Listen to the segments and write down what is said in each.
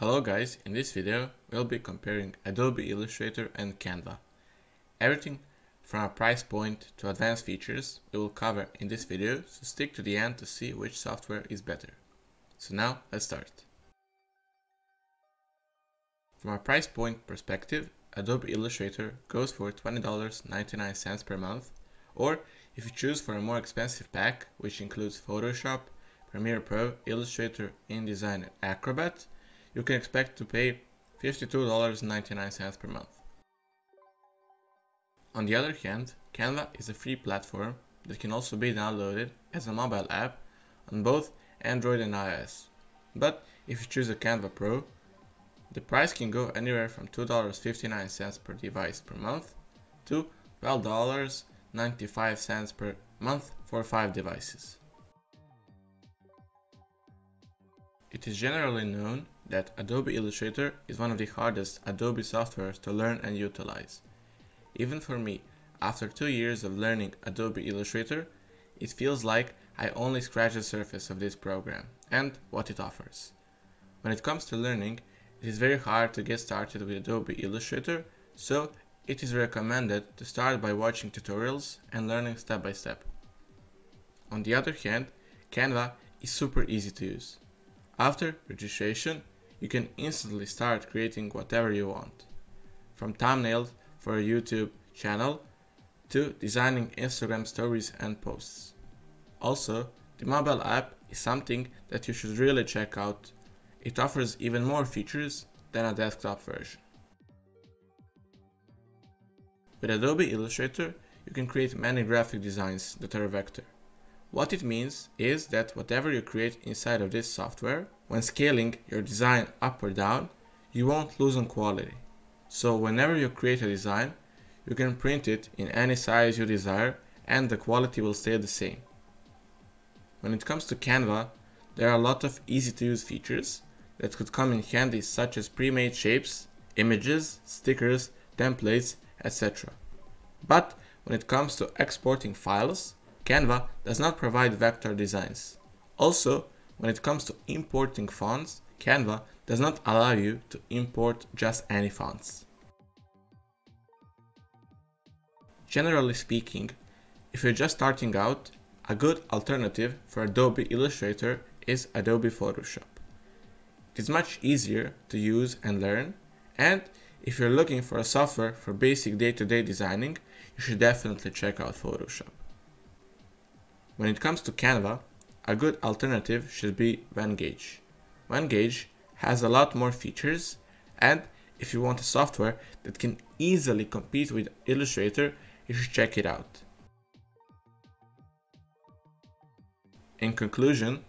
Hello guys, in this video we'll be comparing Adobe Illustrator and Canva. Everything from a price point to advanced features we will cover in this video, so stick to the end to see which software is better. So now let's start. From a price point perspective, Adobe Illustrator goes for $20.99 per month, or if you choose for a more expensive pack which includes Photoshop, Premiere Pro, Illustrator, InDesign and Acrobat, you can expect to pay $52.99 per month. On the other hand, Canva is a free platform that can also be downloaded as a mobile app on both Android and iOS. But if you choose a Canva Pro, the price can go anywhere from $2.59 per device per month to $12.95 per month for 5 devices. It is generally known that Adobe Illustrator is one of the hardest Adobe softwares to learn and utilize. Even for me, after 2 years of learning Adobe Illustrator, it feels like I only scratched the surface of this program and what it offers. When it comes to learning, it is very hard to get started with Adobe Illustrator, so it is recommended to start by watching tutorials and learning step by step. On the other hand, Canva is super easy to use. After registration, you can instantly start creating whatever you want. From thumbnails for a YouTube channel to designing Instagram stories and posts. Also, the mobile app is something that you should really check out. It offers even more features than a desktop version. With Adobe Illustrator, you can create many graphic designs that are vector. What it means is that whatever you create inside of this software, when scaling your design up or down, you won't lose on quality. So whenever you create a design, you can print it in any size you desire and the quality will stay the same. When it comes to Canva, there are a lot of easy to use features that could come in handy, such as pre-made shapes, images, stickers, templates, etc. But when it comes to exporting files, Canva does not provide vector designs. Also, when it comes to importing fonts, Canva does not allow you to import just any fonts. Generally speaking, if you're just starting out, a good alternative for Adobe Illustrator is Adobe Photoshop. It is much easier to use and learn, and if you're looking for a software for basic day-to-day designing, you should definitely check out Photoshop. When it comes to Canva, a good alternative should be Vangage. Vangage has a lot more features, and if you want a software that can easily compete with Illustrator, you should check it out. In conclusion,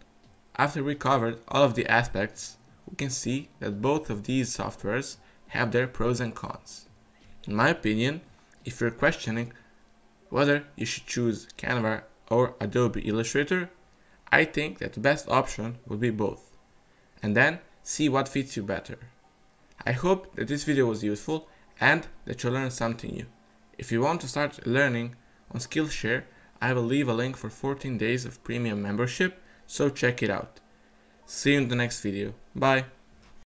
after we covered all of the aspects, we can see that both of these softwares have their pros and cons. In my opinion, if you're questioning whether you should choose Canva or Adobe Illustrator, I think that the best option would be both, and then see what fits you better. I hope that this video was useful and that you learned something new. If you want to start learning on Skillshare, I will leave a link for 14 days of premium membership, so check it out. See you in the next video. Bye!